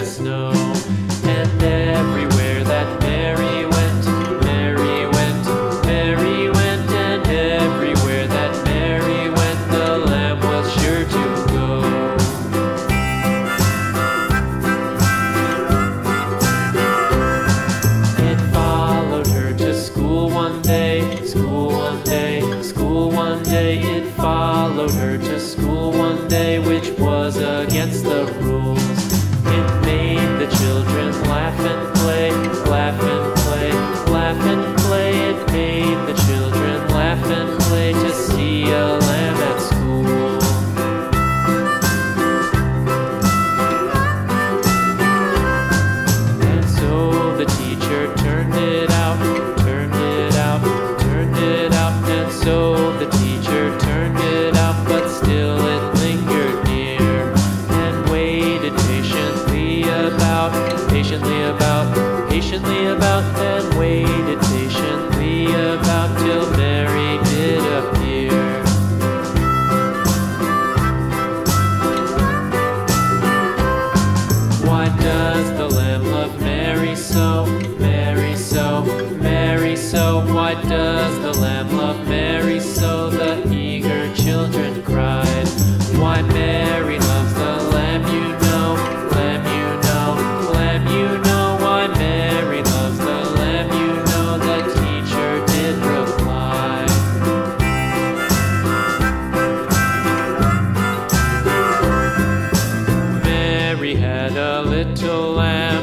as snow. And everywhere that Mary went, and everywhere that Mary went, the lamb was sure to go. It followed her to school one day, it followed her to school one day, which was against the rules. It made the children laugh and play, It made the children laugh and play to see a lamb at school. And so the teacher turned it out, and so the teacher turned it out, but still it lingered near, and waited patiently about, and waited patiently about till Mary did appear. Why does the lamb love Mary so, why does the lamb love Mary so? The eager children cried. Why Mary loves the lamb, you know, why Mary loves the lamb, you know, the teacher did reply. Mary had a little lamb,